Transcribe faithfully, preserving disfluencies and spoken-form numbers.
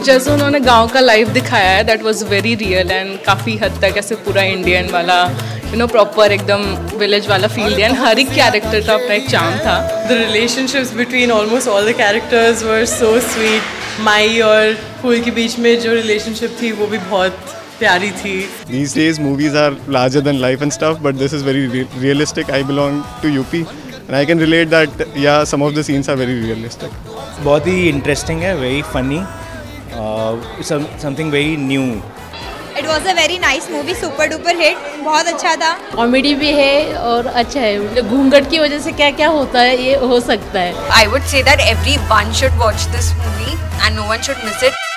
जैसे उन्होंने गांव का लाइफ दिखाया है that was very real and काफ़ी हद तक ऐसे पूरा इंडियन वाला यू नो प्रॉपर एकदम विलेज वाला फील दिया एंड हर एक कैरेक्टर का अपना एक चार्म था। The relationships between almost all the characters were so sweet. My और फूल के बीच में जो रिलेशनशिप थी वो भी बहुत प्यारी थी। These days movies are larger than life and stuff, but this is very re realistic. I belong to U P, and I can relate that. Yeah, some of the scenes are very realistic. बहुत ही interesting है, very funny, uh, some something very new. It was a very nice movie, super duper hit, बहुत अच्छा था। Comedy भी है और अच्छा है। घूंघट की वजह से क्या क्या होता है ये हो सकता है। I would say that everyone should watch this movie and no one should miss it.